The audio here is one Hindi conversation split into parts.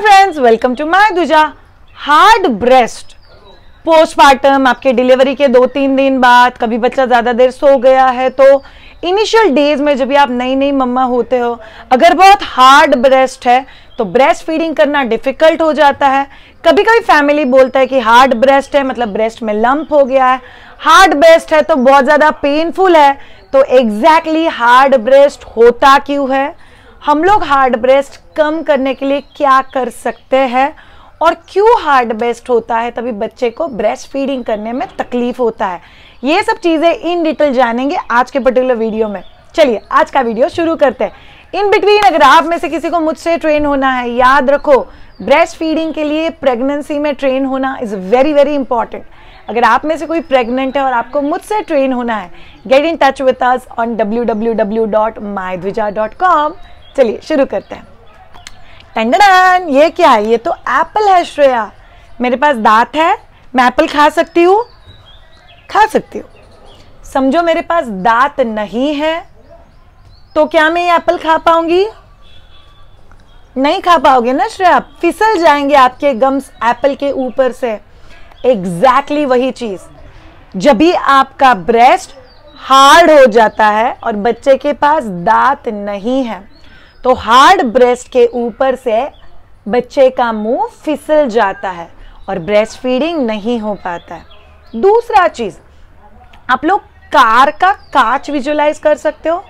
Hi friends, welcome to मयद्विजा। Hard breast postpartum, आपके डिलीवरी के 2-3 दिन बाद, कभी बच्चा ज़्यादा देर सो गया है तो इनिशियल डेज में जब भी आप नई नई मम्मा होते हो, अगर बहुत हार्ड ब्रेस्ट है तो ब्रेस्ट फीडिंग करना डिफ़िकल्ट हो जाता है। कभी कभी फैमिली बोलता है कि हार्ड ब्रेस्ट है मतलब ब्रेस्ट में लंप हो गया है, हार्ड ब्रेस्ट है तो बहुत ज़्यादा पेनफुल है। तो एग्जैक्टली हार्ड ब्रेस्ट होता क्यों है, हम लोग हार्ड ब्रेस्ट कम करने के लिए क्या कर सकते हैं और क्यों हार्ड ब्रेस्ट होता है, तभी बच्चे को ब्रेस्ट फीडिंग करने में तकलीफ होता है, ये सब चीज़ें इन डिटेल जानेंगे आज के पर्टिकुलर वीडियो में। चलिए आज का वीडियो शुरू करते हैं। इन बिटवीन अगर आप में से किसी को मुझसे ट्रेन होना है, याद रखो ब्रेस्ट फीडिंग के लिए प्रेगनेंसी में ट्रेन होना इज़ वेरी वेरी इंपॉर्टेंट। अगर आप में से कोई प्रेग्नेंट है और आपको मुझसे ट्रेन होना है, get in touch with us on www.mydvija.com। चलिए शुरू करते हैं। टंडन, ये क्या है? ये तो एप्पल है श्रेया। मेरे पास दांत है, मैं एप्पल खा सकती हूँ? खा सकती हूँ। समझो मेरे पास दांत नहीं है तो क्या मैं ये एप्पल खा पाऊंगी? नहीं खा पाओगे ना श्रेया, फिसल जाएंगे आपके गम्स एप्पल के ऊपर से। एग्जैक्टली वही चीज़, जब भी आपका ब्रेस्ट हार्ड हो जाता है और बच्चे के पास दांत नहीं है तो हार्ड ब्रेस्ट के ऊपर से बच्चे का मुंह फिसल जाता है और ब्रेस्ट फीडिंग नहीं हो पाता है। दूसरा चीज़, आप लोग कार का कांच विजुलाइज कर सकते हो।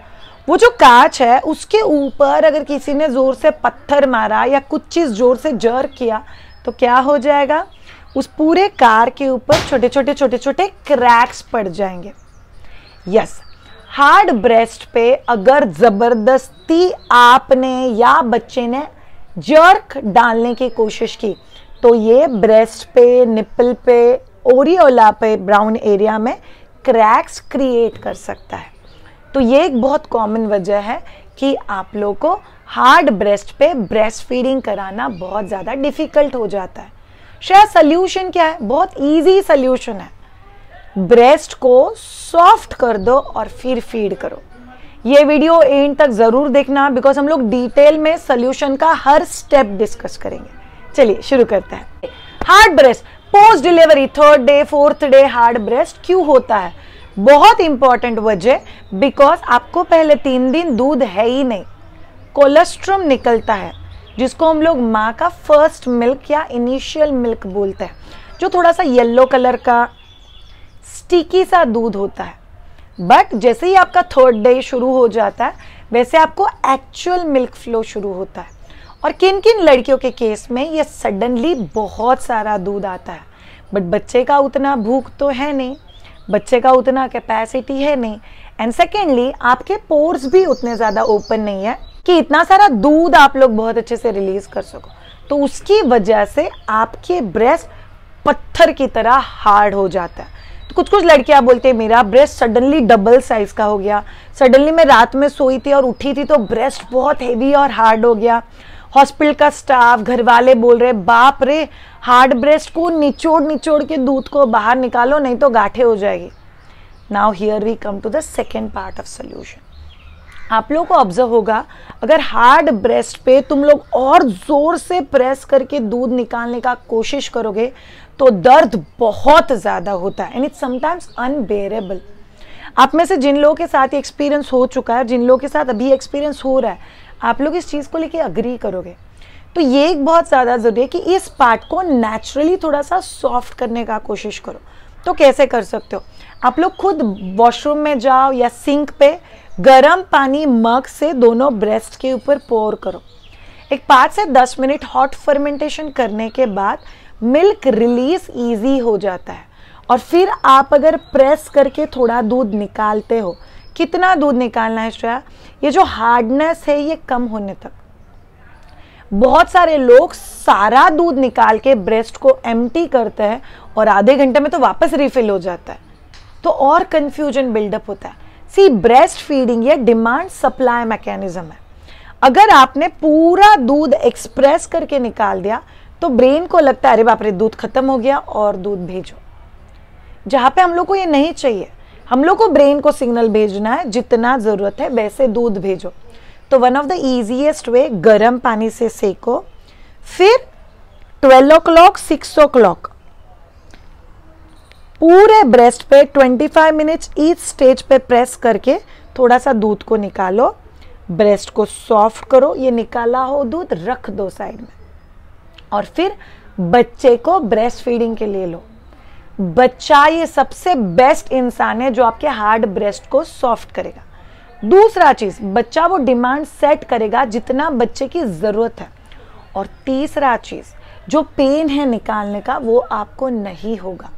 वो जो कांच है उसके ऊपर अगर किसी ने ज़ोर से पत्थर मारा या कुछ चीज़ ज़ोर से जर्क किया तो क्या हो जाएगा, उस पूरे कार के ऊपर छोटे छोटे क्रैक्स पड़ जाएंगे। यस, हार्ड ब्रेस्ट पे अगर ज़बरदस्ती आपने या बच्चे ने जर्क डालने की कोशिश की तो ये ब्रेस्ट पे, निप्पल पे, ओरियोला पे, ब्राउन एरिया में क्रैक्स क्रिएट कर सकता है। तो ये एक बहुत कॉमन वजह है कि आप लोग को हार्ड ब्रेस्ट पे ब्रेस्ट फीडिंग कराना बहुत ज़्यादा डिफ़िकल्ट हो जाता है। शायद सल्यूशन क्या है, बहुत ईजी सल्यूशन है, ब्रेस्ट को सॉफ्ट कर दो और फिर फीड करो। ये वीडियो एंड तक ज़रूर देखना बिकॉज हम लोग डिटेल में सॉल्यूशन का हर स्टेप डिस्कस करेंगे। चलिए शुरू करते हैं। Hard breast post delivery 3rd day 4th day hard breast क्यों होता है? बहुत इंपॉर्टेंट वजह, बिकॉज आपको पहले 3 दिन दूध है ही नहीं, कोलेस्ट्रम निकलता है जिसको हम लोग माँ का फर्स्ट मिल्क या इनिशियल मिल्क बोलते हैं, जो थोड़ा सा येलो कलर का स्टिकी सा दूध होता है। बट जैसे ही आपका 3rd डे शुरू हो जाता है वैसे आपको एक्चुअल मिल्क फ्लो शुरू होता है। और किन किन लड़कियों के केस में ये सडनली बहुत सारा दूध आता है, बट बच्चे का उतना भूख तो है नहीं, बच्चे का उतना कैपेसिटी है नहीं, एंड सेकेंडली आपके पोर्स भी उतने ज़्यादा ओपन नहीं है कि इतना सारा दूध आप लोग बहुत अच्छे से रिलीज़ कर सको। तो उसकी वजह से आपके ब्रेस्ट पत्थर की तरह हार्ड हो जाता है। तो कुछ लड़कियां बोलते हैं मेरा ब्रेस्ट सडनली डबल साइज़ का हो गया, सडनली मैं रात में सोई थी और उठी थी तो ब्रेस्ट बहुत हेवी और हार्ड हो गया। हॉस्पिटल का स्टाफ, घर वाले बोल रहे बाप रे, हार्ड ब्रेस्ट को निचोड़ के दूध को बाहर निकालो नहीं तो गांठें हो जाएगी। Now here we come to the second part of solution. आप लोग को ऑब्जर्व होगा अगर हार्ड ब्रेस्ट पे तुम लोग और ज़ोर से प्रेस करके दूध निकालने का कोशिश करोगे तो दर्द बहुत ज़्यादा होता है एंड इट्स समटाइम्स अनबेरेबल। आप में से जिन लोगों के साथ ये एक्सपीरियंस हो चुका है, जिन लोगों के साथ अभी एक्सपीरियंस हो रहा है, आप लोग इस चीज़ को लेके अग्री करोगे। तो ये एक बहुत ज़्यादा ज़रूरी है कि इस पार्ट को नेचुरली थोड़ा सा सॉफ्ट करने का कोशिश करो। तो कैसे कर सकते हो, आप लोग खुद वॉशरूम में जाओ या सिंक पे गर्म पानी मग से दोनों ब्रेस्ट के ऊपर पोर करो। एक 5 से 10 मिनट हॉट फर्मेंटेशन करने के बाद मिल्क रिलीज इजी हो जाता है। और फिर आप अगर प्रेस करके थोड़ा दूध निकालते हो, कितना दूध निकालना है श्रेया, ये जो हार्डनेस है ये कम होने तक। बहुत सारे लोग सारा दूध निकाल के ब्रेस्ट को एम्प्टी करते हैं और आधे घंटे में तो वापस रिफिल हो जाता है, तो और कन्फ्यूजन बिल्डअप होता है। सी, ब्रेस्ट फीडिंग ये डिमांड सप्लाई मैकेनिज्म है। अगर आपने पूरा दूध एक्सप्रेस करके निकाल दिया तो ब्रेन को लगता है अरे बाप रे दूध खत्म हो गया और दूध भेजो, जहाँ पे हम लोग को ये नहीं चाहिए। हम लोग को ब्रेन को सिग्नल भेजना है जितना ज़रूरत है वैसे दूध भेजो। तो one of the easiest way, गर्म पानी से सेको, फिर 12 o'clock, 6 o'clock पूरे ब्रेस्ट पे 25 मिनट्स ईच स्टेज पे प्रेस करके थोड़ा सा दूध को निकालो, ब्रेस्ट को सॉफ्ट करो, ये निकाला हो दूध रख दो साइड में और फिर बच्चे को ब्रेस्ट फीडिंग के लिए लो। बच्चा ये सबसे बेस्ट इंसान है जो आपके हार्ड ब्रेस्ट को सॉफ्ट करेगा। दूसरा चीज़, बच्चा वो डिमांड सेट करेगा जितना बच्चे की ज़रूरत है। और तीसरा चीज़, जो पेन है निकालने का वो आपको नहीं होगा।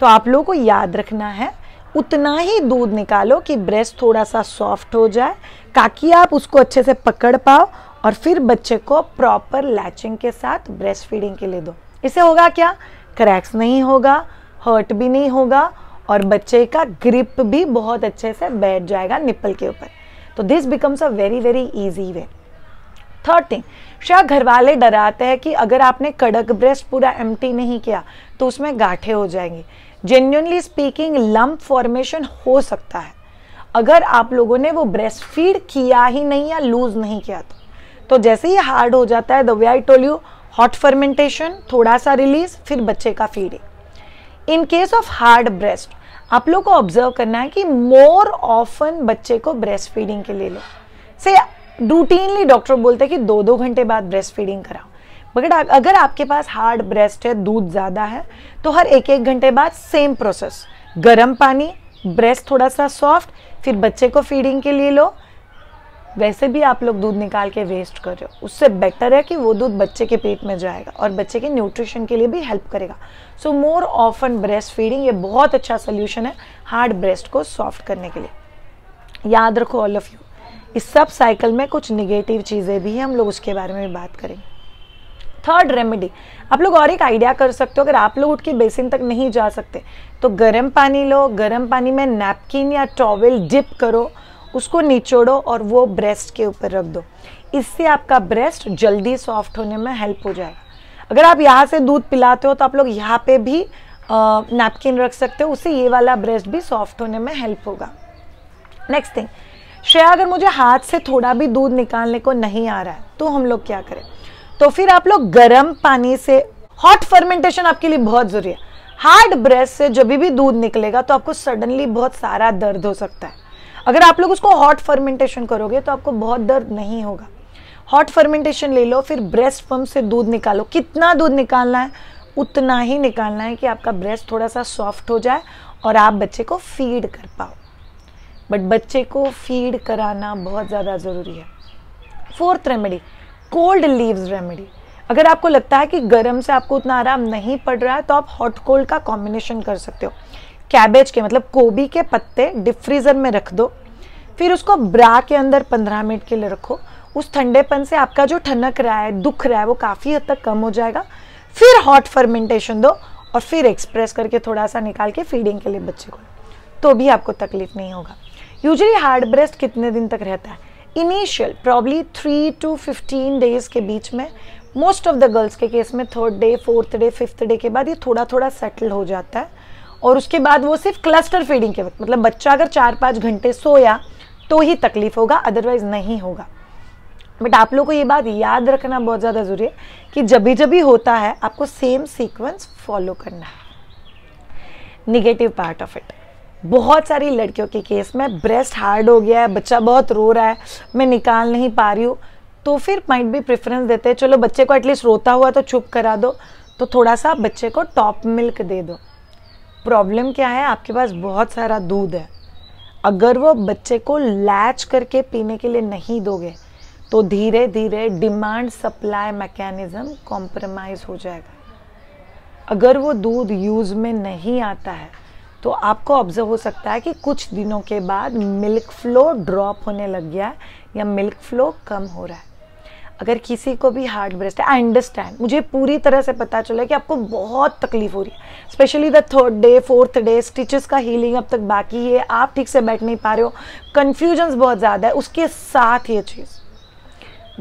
तो आप लोगों को याद रखना है उतना ही दूध निकालो कि ब्रेस्ट थोड़ा सा सॉफ्ट हो जाए ताकि आप उसको अच्छे से पकड़ पाओ और फिर बच्चे को प्रॉपर लैचिंग के साथ ब्रेस्ट फीडिंग के लिए दो। इससे होगा क्या, क्रैक्स नहीं होगा, हर्ट भी नहीं होगा और बच्चे का ग्रिप भी बहुत अच्छे से बैठ जाएगा निप्पल के ऊपर। तो this becomes a very very easy way. Third thing, शायद घर वाले डराते हैं कि अगर आपने कड़क ब्रेस्ट पूरा एम्प्टी नहीं किया तो उसमें गांठें हो जाएंगी। जेन्युइनली स्पीकिंग लंप फॉर्मेशन हो सकता है अगर आप लोगों ने वो ब्रेस्ट फीड किया ही नहीं या लूज नहीं किया तो जैसे ही हार्ड हो जाता है, the way I told you, hot fermentation, थोड़ा सा रिलीज, फिर बच्चे का feeding. In case of hard breast आप लोग को ऑब्जर्व करना है कि मोर ऑफन बच्चे को ब्रेस्ट फीडिंग के लिए लो। से रूटीनली डॉक्टर बोलते हैं कि 2-2 घंटे बाद ब्रेस्ट फीडिंग कराओ, बट अगर आपके पास हार्ड ब्रेस्ट है, दूध ज़्यादा है, तो हर 1-1 घंटे बाद सेम प्रोसेस, गर्म पानी, ब्रेस्ट थोड़ा सा सॉफ्ट, फिर बच्चे को फीडिंग के लिए लो। वैसे भी आप लोग दूध निकाल के वेस्ट कर रहे हो, उससे बेटर है कि वो दूध बच्चे के पेट में जाएगा और बच्चे के न्यूट्रिशन के लिए भी हेल्प करेगा। So more often breast feeding ये बहुत अच्छा सोल्यूशन है हार्ड ब्रेस्ट को सॉफ्ट करने के लिए। याद रखो ऑल ऑफ यू, इस सब साइकिल में कुछ निगेटिव चीज़ें भी हैं, हम लोग उसके बारे में बात करेंगे। थर्ड रेमेडी, आप लोग और एक आइडिया कर सकते हो। अगर आप लोग उठ के बेसिन तक नहीं जा सकते तो गर्म पानी लो, गर्म पानी में नैपकिन या टॉवेल डिप करो, उसको निचोड़ो और वो ब्रेस्ट के ऊपर रख दो। इससे आपका ब्रेस्ट जल्दी सॉफ्ट होने में हेल्प हो जाएगा। अगर आप यहाँ से दूध पिलाते हो तो आप लोग यहाँ पे भी नैपकिन रख सकते हो, उससे ये वाला ब्रेस्ट भी सॉफ्ट होने में हेल्प होगा। नेक्स्ट थिंग, श्रेया अगर मुझे हाथ से थोड़ा भी दूध निकालने को नहीं आ रहा है तो हम लोग क्या करें? तो फिर आप लोग गर्म पानी से, हॉट फर्मेंटेशन आपके लिए बहुत ज़रूरी है। हार्ड ब्रेस्ट से जब भी दूध निकलेगा तो आपको सडनली बहुत सारा दर्द हो सकता है। अगर आप लोग उसको हॉट फर्मेंटेशन करोगे तो आपको बहुत दर्द नहीं होगा। हॉट फर्मेंटेशन ले लो, फिर ब्रेस्ट पंप से दूध निकालो। कितना दूध निकालना है उतना ही निकालना है कि आपका ब्रेस्ट थोड़ा सा सॉफ्ट हो जाए और आप बच्चे को फीड कर पाओ। बट बच्चे को फीड कराना बहुत ज़्यादा ज़रूरी है। Fourth remedy, cold leaves remedy. अगर आपको लगता है कि गर्म से आपको उतना आराम नहीं पड़ रहा है तो आप हॉट कोल्ड का कॉम्बिनेशन कर सकते हो। कैबेज के मतलब कोबी के पत्ते डिप फ्रीज़र में रख दो, फिर उसको ब्रा के अंदर 15 मिनट के लिए रखो। उस ठंडेपन से आपका जो ठनक रहा है, दुख रहा है, वो काफ़ी हद तक कम हो जाएगा। फिर हॉट फर्मेंटेशन दो और फिर एक्सप्रेस करके थोड़ा सा निकाल के फीडिंग के लिए बच्चे को, तो भी आपको तकलीफ नहीं होगा। यूजुअली हार्ड ब्रेस्ट कितने दिन तक रहता है? इनिशियल प्रॉब्ली 3 to 15 डेज़ के बीच में, मोस्ट ऑफ द गर्ल्स के केस में 3rd day, 4th day, 5th day के बाद ये थोड़ा थोड़ा सेटल हो जाता है। और उसके बाद वो सिर्फ क्लस्टर फीडिंग के वक्त, मतलब बच्चा अगर 4-5 घंटे सोया तो ही तकलीफ होगा, अदरवाइज नहीं होगा। बट आप लोगों को ये बात याद रखना बहुत ज़्यादा ज़रूरी है कि जब भी होता है आपको सेम सीक्वेंस फॉलो करना है। निगेटिव पार्ट ऑफ इट, बहुत सारी लड़कियों के केस में ब्रेस्ट हार्ड हो गया है, बच्चा बहुत रो रहा है, मैं निकाल नहीं पा रही हूँ, तो फिर माइट भी प्रेफरेंस देते हैं चलो बच्चे को एटलीस्ट रोता हुआ तो चुप करा दो, तो थोड़ा सा बच्चे को टॉप मिल्क दे दो। प्रॉब्लम क्या है, आपके पास बहुत सारा दूध है, अगर वो बच्चे को लैच करके पीने के लिए नहीं दोगे तो धीरे धीरे डिमांड सप्लाई मैकेनिज्म कॉम्प्रोमाइज़ हो जाएगा। अगर वो दूध यूज़ में नहीं आता है तो आपको ऑब्जर्व हो सकता है कि कुछ दिनों के बाद मिल्क फ्लो ड्रॉप होने लग गया है या मिल्क फ्लो कम हो रहा है। अगर किसी को भी हार्ड ब्रेस्ट है, आई अंडरस्टैंड, मुझे पूरी तरह से पता चला कि आपको बहुत तकलीफ हो रही है, specially the 3rd day, 4th डे, स्टिचेस का हीलिंग अब तक बाकी है, आप ठीक से बैठ नहीं पा रहे हो, कन्फ्यूजन्स बहुत ज़्यादा है, उसके साथ ये चीज़।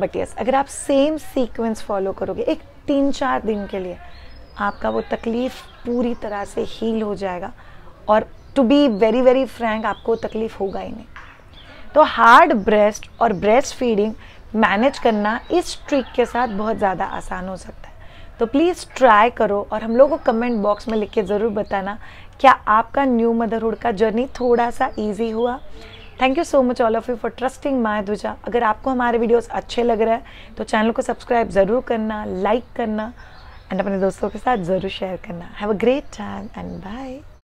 बट यस, अगर आप सेम सीक्वेंस फॉलो करोगे एक 3-4 दिन के लिए, आपका वो तकलीफ पूरी तरह से हील हो जाएगा और to be very very frank आपको तकलीफ होगा ही नहीं। तो हार्ड ब्रेस्ट और ब्रेस्ट फीडिंग मैनेज करना इस ट्रिक के साथ बहुत ज़्यादा आसान हो सकता है। तो प्लीज़ ट्राई करो और हम लोगों को कमेंट बॉक्स में लिख के ज़रूर बताना क्या आपका न्यू मदरहुड का जर्नी थोड़ा सा ईजी हुआ। Thank you so much all of you for trusting मयद्विजा। अगर आपको हमारे वीडियोस अच्छे लग रहे हैं तो चैनल को सब्सक्राइब ज़रूर करना, लाइक करना एंड अपने दोस्तों के साथ ज़रूर शेयर करना। Have a great time and bye.